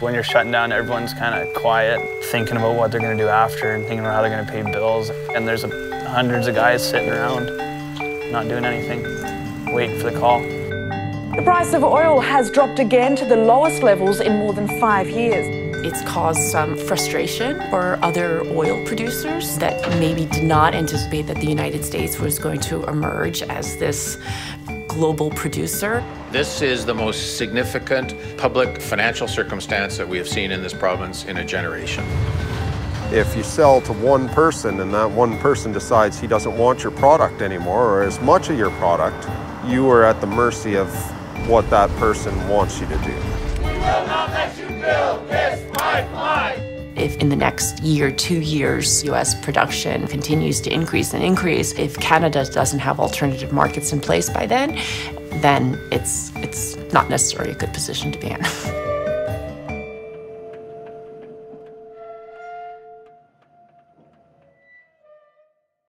When you're shutting down, everyone's kind of quiet, thinking about what they're going to do after and thinking about how they're going to pay bills. And there's hundreds of guys sitting around, not doing anything, waiting for the call. The price of oil has dropped again to the lowest levels in more than 5 years. It's caused some frustration for other oil producers that maybe did not anticipate that the United States was going to emerge as this global producer. This is the most significant public financial circumstance that we have seen in this province in a generation. If you sell to one person and that one person decides he doesn't want your product anymore or as much of your product, you are at the mercy of what that person wants you to do. We will not let you build this pipeline. If in the next year, 2 years, U.S. production continues to increase and increase, if Canada doesn't have alternative markets in place by then it's not necessarily a good position to be in.